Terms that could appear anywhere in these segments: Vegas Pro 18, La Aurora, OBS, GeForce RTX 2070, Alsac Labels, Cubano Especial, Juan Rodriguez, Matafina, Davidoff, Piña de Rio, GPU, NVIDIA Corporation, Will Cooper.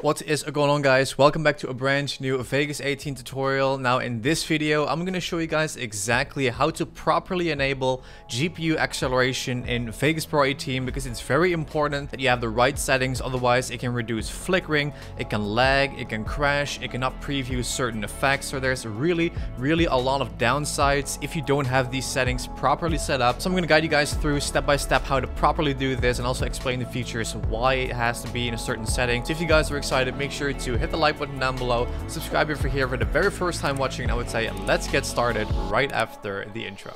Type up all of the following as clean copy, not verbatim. What is going on, guys? Welcome back to a brand new Vegas 18 tutorial. Now in this video I'm going to show you guys exactly how to properly enable GPU acceleration in Vegas Pro 18, because it's very important that you have the right settings, otherwise it can reduce flickering, it can lag, it can crash, it cannot preview certain effects. So there's really a lot of downsides if you don't have these settings properly set up. So I'm going to guide you guys through step by step how to properly do this and also explain the features, why it has to be in a certain setting. So if you guys are excited, make sure to hit the like button down below, subscribe if you're here for the very first time watching, and I would say let's get started right after the intro.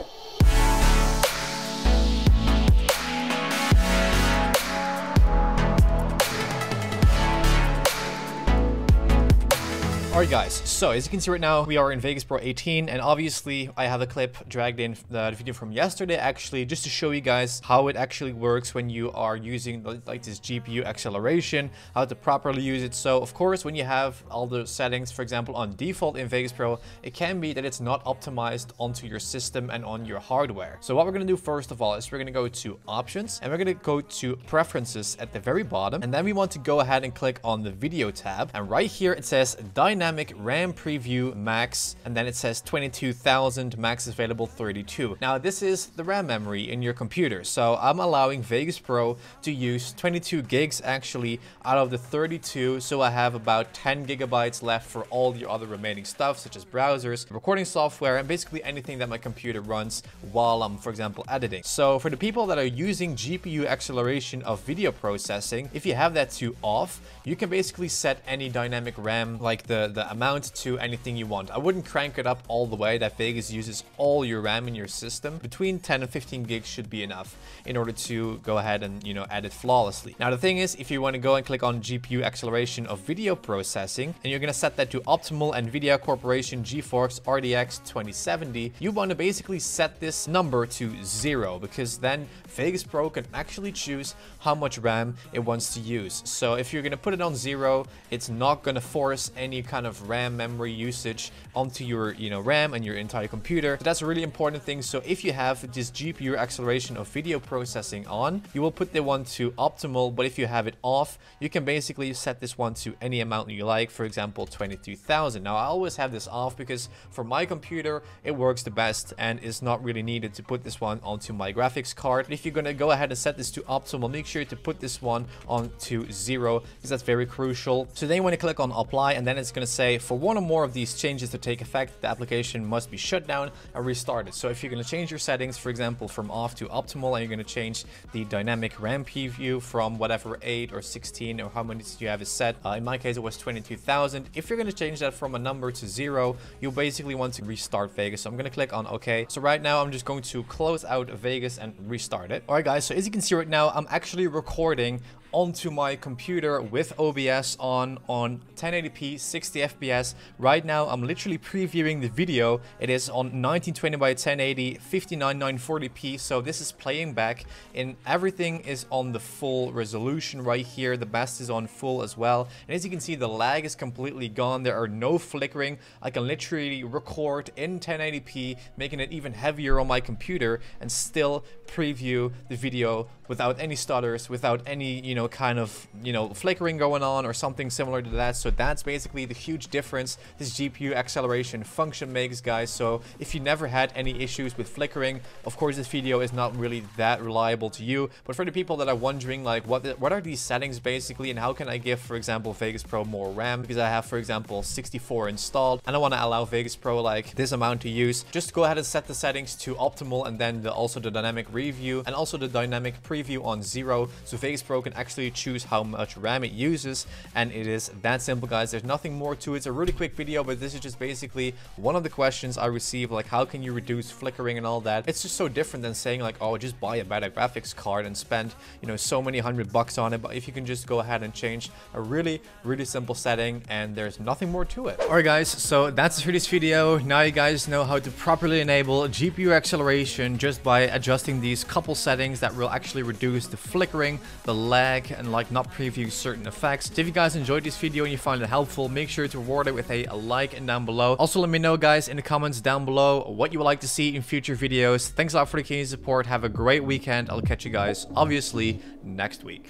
Alright guys, so as you can see right now, we are in Vegas Pro 18, and obviously I have a clip dragged in the video from yesterday actually, just to show you guys how it actually works when you are using like this GPU acceleration, how to properly use it. So of course, when you have all the settings, for example, on default in Vegas Pro, it can be that it's not optimized onto your system and on your hardware. So what we're going to do first of all is we're going to go to options, and we're going to go to preferences at the very bottom, and then we want to go ahead and click on the video tab, and right here it says Dynamic RAM Preview Max, and then it says 22,000, max available 32. Now this is the RAM memory in your computer, so I'm allowing Vegas Pro to use 22 gigs actually out of the 32, so I have about 10 gigabytes left for all the other remaining stuff, such as browsers, recording software, and basically anything that my computer runs while I'm, for example, editing. So for the people that are using GPU acceleration of video processing, if you have that to off, you can basically set any dynamic RAM, like the amount, to anything you want. I wouldn't crank it up all the way that Vegas uses all your RAM in your system. Between 10 and 15 gigs should be enough in order to go ahead and, you know, edit flawlessly. Now the thing is, if you want to go and click on GPU acceleration of video processing, and you're going to set that to optimal NVIDIA Corporation GeForce RTX 2070, you want to basically set this number to 0, because then Vegas Pro can actually choose how much RAM it wants to use. So if you're going to put it on 0, it's not going to force any kind of RAM memory usage onto your, you know, RAM and your entire computer. So that's a really important thing. So if you have this GPU acceleration of video processing on, you will put the one to optimal, but if you have it off, you can basically set this one to any amount you like, for example 22,000. Now I always have this off because for my computer it works the best and it's not really needed to put this one onto my graphics card. But if you're gonna go ahead and set this to optimal, make sure to put this one onto 0, because that's very crucial. So then you want to click on apply, and then it's going to say, for one or more of these changes to take effect, the application must be shut down and restarted. So if you're going to change your settings, for example, from off to optimal, and you're going to change the dynamic RAM preview from whatever 8 or 16 or how many you have is set, in my case it was 22,000. If you're going to change that from a number to 0, you'll basically want to restart Vegas. So I'm going to click on OK. So right now I'm just going to close out Vegas and restart it. Alright guys, so as you can see right now, I'm actually recording onto my computer with OBS on 1080p 60 fps. Right now I'm literally previewing the video. It is on 1920 by 1080, 59940p, so this is playing back, and everything is on the full resolution right here. The best is on full as well, and as you can see, the lag is completely gone. There are no flickering. I can literally record in 1080p, making it even heavier on my computer, and still preview the video without any stutters, without any, you know, kind of, you know, flickering going on or something similar to that. So that's basically the huge difference this GPU acceleration function makes, guys. So if you never had any issues with flickering, of course this video is not really that reliable to you. But for the people that are wondering, like, what are these settings basically, and how can I give, for example, Vegas Pro more RAM, because I have, for example, 64 installed and I want to allow Vegas Pro like this amount to use, just go ahead and set the settings to optimal, and then also the dynamic review and also the dynamic preview on 0, so Vegas Pro can actually choose how much RAM it uses. And it is that simple, guys. There's nothing more to it. It's a really quick video, but this is just basically one of the questions I received, like, how can you reduce flickering and all that? It's just so different than saying like, oh, just buy a better graphics card and spend, you know, so many $100 on it. But if you can just go ahead and change a really simple setting, and there's nothing more to it. All right guys, so that's it for this video. Now you guys know how to properly enable GPU acceleration just by adjusting these couple settings that will actually reduce the flickering, the lag, and like not preview certain effects. So if you guys enjoyed this video and you find it helpful, make sure to reward it with a like and down below. Also let me know, guys, in the comments down below what you would like to see in future videos. Thanks a lot for the continued support. Have a great weekend. I'll catch you guys obviously next week.